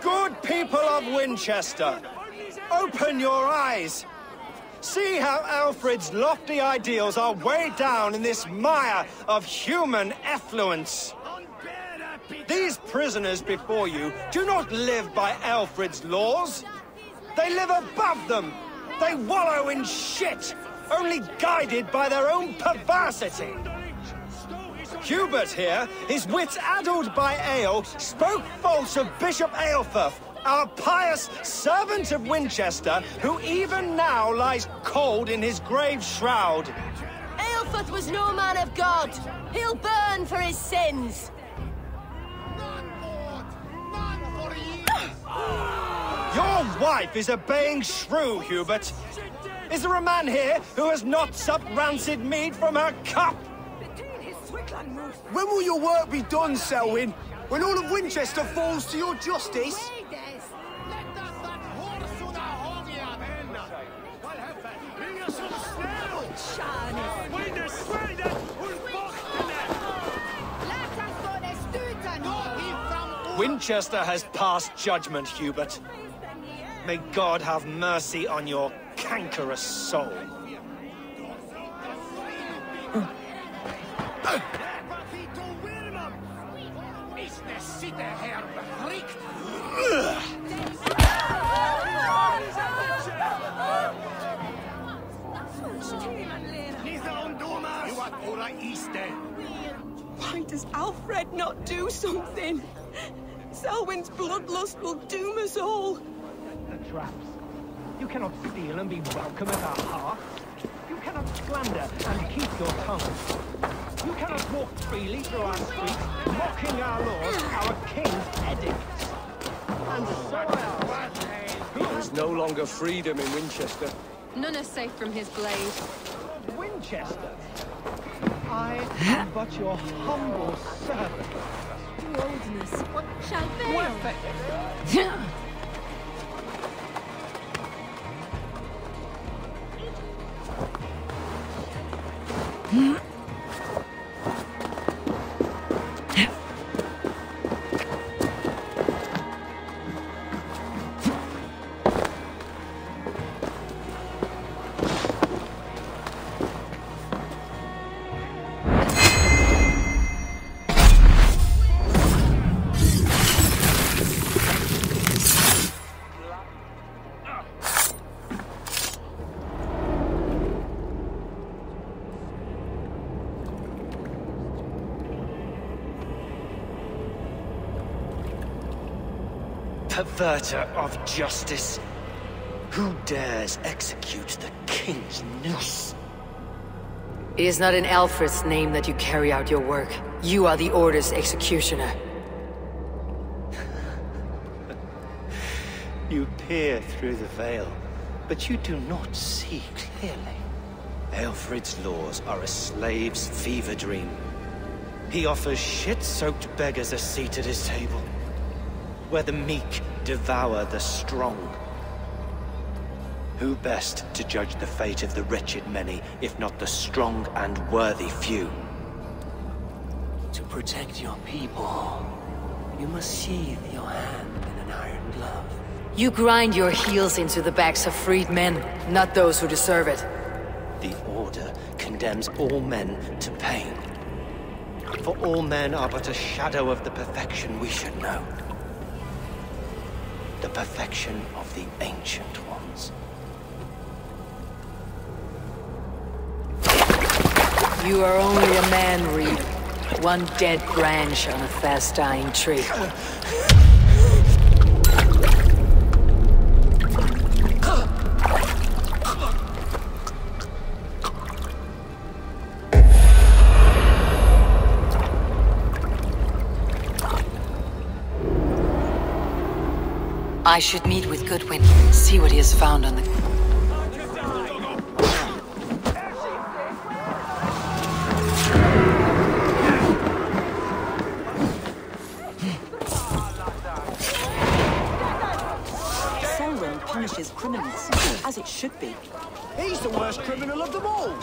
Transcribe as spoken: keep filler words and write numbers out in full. Good people of Winchester, open your eyes. See how Alfred's lofty ideals are weighed down in this mire of human effluence. These prisoners before you do not live by Alfred's laws. They live above them. They wallow in shit, only guided by their own perversity. Hubert here, his wits addled by ale, spoke false of Bishop Aelforth, our pious servant of Winchester, who even now lies cold in his grave shroud. Aelforth was no man of God. He'll burn for his sins. None more, none for you. Your wife is a baying shrew, Hubert. Is there a man here who has not supped rancid mead from her cup? When will your work be done, Selwyn? When all of Winchester falls to your justice? Winchester has passed judgment, Hubert. May God have mercy on your cankerous soul. Why does Alfred not do something? Selwyn's bloodlust will doom us all. The traps. You cannot steal and be welcome at our hearts. You cannot slander and keep your tongue. You cannot walk freely through our streets, mocking our laws, our king's edicts. And so else. There's no longer freedom in Winchester. None are safe from his blade. Winchester? I am but your humble servant. Boldness shall fail. Perfect. Perverter of justice. Who dares execute the king's noose? It is not in Alfred's name that you carry out your work. You are the order's executioner. You peer through the veil, but you do not see clearly. Alfred's laws are a slave's fever dream. He offers shit-soaked beggars a seat at his table, where the meek devour the strong. Who best to judge the fate of the wretched many, if not the strong and worthy few? To protect your people, you must sheathe your hand in an iron glove. You grind your heels into the backs of freedmen, not those who deserve it. The Order condemns all men to pain, for all men are but a shadow of the perfection we should know. The perfection of the Ancient Ones. You are only a man, Reed. One dead branch on a fast-dying tree. I should meet with Goodwin, see what he has found on the... punishes criminals, as it should be. He's the worst criminal of them all!